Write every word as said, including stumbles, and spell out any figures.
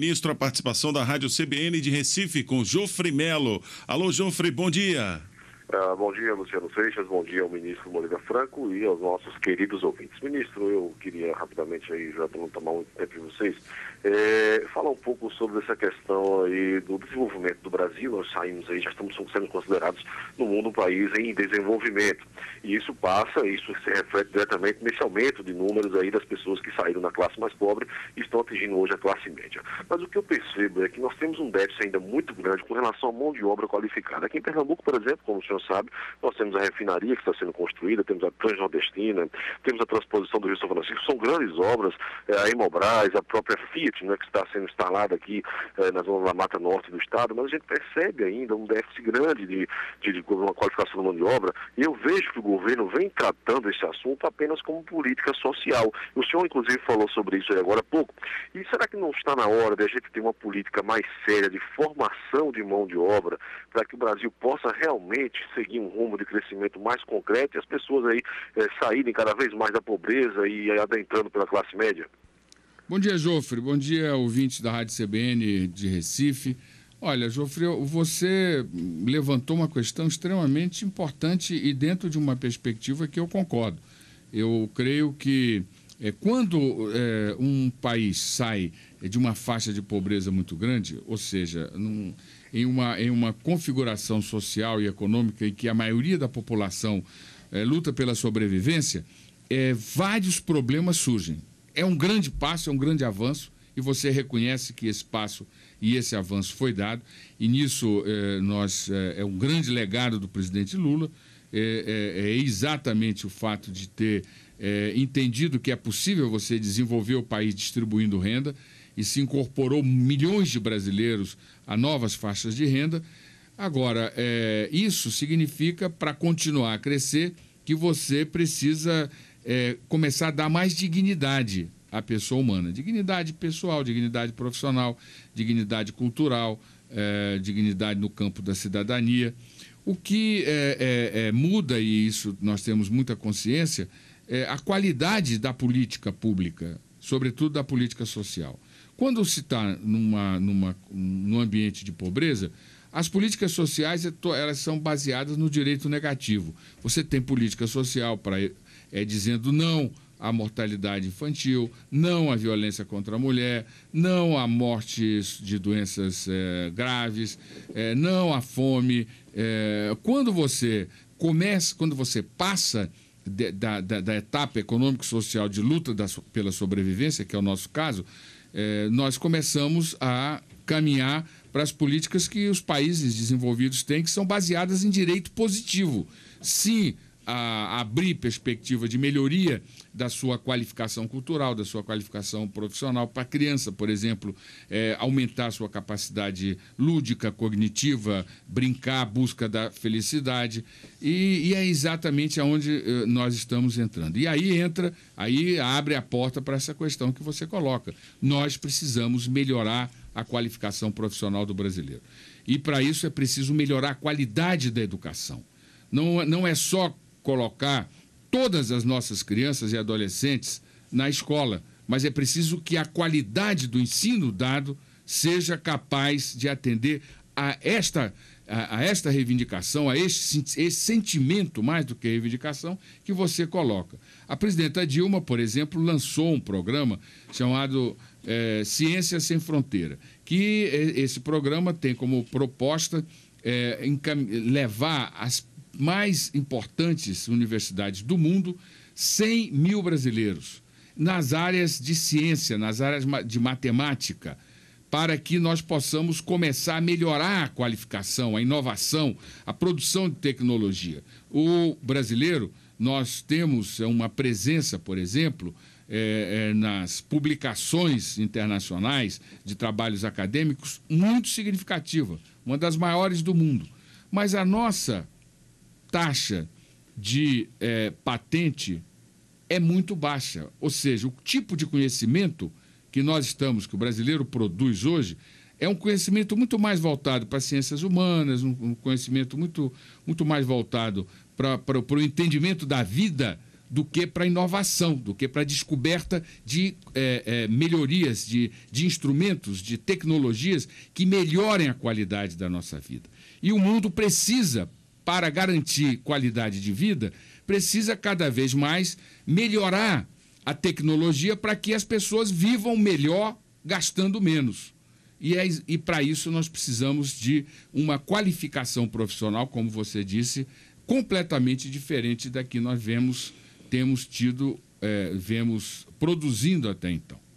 Ministro, a participação da Rádio C B N de Recife com Jofre Melo. Alô, Jofre, bom dia. Ah, bom dia, Luciano Feixas, bom dia ao ministro Moreira Franco e aos nossos queridos ouvintes. Ministro, eu queria rapidamente, aí, já para não tomar muito tempo de vocês, é, falar um pouco sobre essa questão aí do desenvolvimento do Brasil. Nós saímos aí, já estamos sendo considerados no mundo um país em desenvolvimento. E isso passa, isso se reflete diretamente nesse aumento de números aí das pessoas que saíram da classe mais pobre e estão atingindo hoje a classe média. Mas o que eu percebo é que nós temos um déficit ainda muito grande com relação à mão de obra qualificada. Aqui em Pernambuco, por exemplo, como o senhor sabe, nós temos a refinaria que está sendo construída, temos a Transnordestina, temos a transposição do Rio São Francisco, são grandes obras, é, a Hemobras, a própria Fiat, né, que está sendo instalada aqui é, na zona da Mata Norte do Estado, mas a gente percebe ainda um déficit grande de, de, de uma qualificação da mão de obra, e eu vejo que o governo vem tratando esse assunto apenas como política social. O senhor, inclusive, falou sobre isso aí agora há pouco. E será que não está na hora de a gente ter uma política mais séria de formação de mão de obra para que o Brasil possa realmente seguir um rumo de crescimento mais concreto e as pessoas aí é, saírem cada vez mais da pobreza e adentrando pela classe média? Bom dia, Jofre. Bom dia, ouvinte da Rádio C B N de Recife. Olha, Jofre, você levantou uma questão extremamente importante e dentro de uma perspectiva que eu concordo. Eu creio que é, quando é, um país sai de uma faixa de pobreza muito grande, ou seja, num, em, uma, em uma configuração social e econômica em que a maioria da população é, luta pela sobrevivência, é, vários problemas surgem. É um grande passo, é um grande avanço. E você reconhece que esse passo e esse avanço foi dado, e nisso eh, nós, eh, é um grande legado do presidente Lula, eh, eh, é exatamente o fato de ter eh, entendido que é possível você desenvolver o país distribuindo renda, e se incorporou milhões de brasileiros a novas faixas de renda. Agora, eh, isso significa, para continuar a crescer, que você precisa eh, começar a dar mais dignidade a pessoa humana, dignidade pessoal, dignidade profissional, dignidade cultural, eh, dignidade no campo da cidadania. O que eh, eh, muda, e isso nós temos muita consciência, é a qualidade da política pública, sobretudo da política social. Quando se está numa, numa, num ambiente de pobreza, as políticas sociais elas são baseadas no direito negativo. Você tem política social para é, dizendo não à mortalidade infantil, não à violência contra a mulher, não à morte de doenças é, graves, é, não à fome. É, quando você começa, quando você passa de, da, da, da etapa econômico-social de luta da, pela sobrevivência, que é o nosso caso, é, nós começamos a caminhar para as políticas que os países desenvolvidos têm, que são baseadas em direito positivo. Sim, a abrir perspectiva de melhoria da sua qualificação cultural, da sua qualificação profissional. Para a criança, por exemplo, é, aumentar a sua capacidade lúdica, cognitiva, brincar, busca da felicidade. E, e é exatamente aonde nós estamos entrando. E aí entra, aí abre a porta para essa questão que você coloca. Nós precisamos melhorar a qualificação profissional do brasileiro. E para isso é preciso melhorar a qualidade da educação. Não, não é só colocar todas as nossas crianças e adolescentes na escola, mas é preciso que a qualidade do ensino dado seja capaz de atender a esta, a, a esta reivindicação, a esse, esse sentimento, mais do que a reivindicação, que você coloca. A presidenta Dilma, por exemplo, lançou um programa chamado é, Ciência Sem Fronteiras, que esse programa tem como proposta é, levar as mais importantes universidades do mundo, cem mil brasileiros, nas áreas de ciência, nas áreas de matemática, para que nós possamos começar a melhorar a qualificação, a inovação, a produção de tecnologia. O brasileiro, nós temos uma presença, por exemplo, é, é, nas publicações internacionais de trabalhos acadêmicos muito significativa, uma das maiores do mundo. Mas a nossa taxa de é, patente é muito baixa, ou seja, o tipo de conhecimento que nós estamos, que o brasileiro produz hoje, é um conhecimento muito mais voltado para as ciências humanas, um, um conhecimento muito, muito mais voltado para, para, para o entendimento da vida do que para inovação, do que para descoberta de é, é, melhorias, de, de instrumentos, de tecnologias que melhorem a qualidade da nossa vida. E o mundo precisa, para garantir qualidade de vida, precisa cada vez mais melhorar a tecnologia para que as pessoas vivam melhor gastando menos. E, é, e para isso nós precisamos de uma qualificação profissional, como você disse, completamente diferente da que nós vemos, temos tido, é, vemos produzindo até então.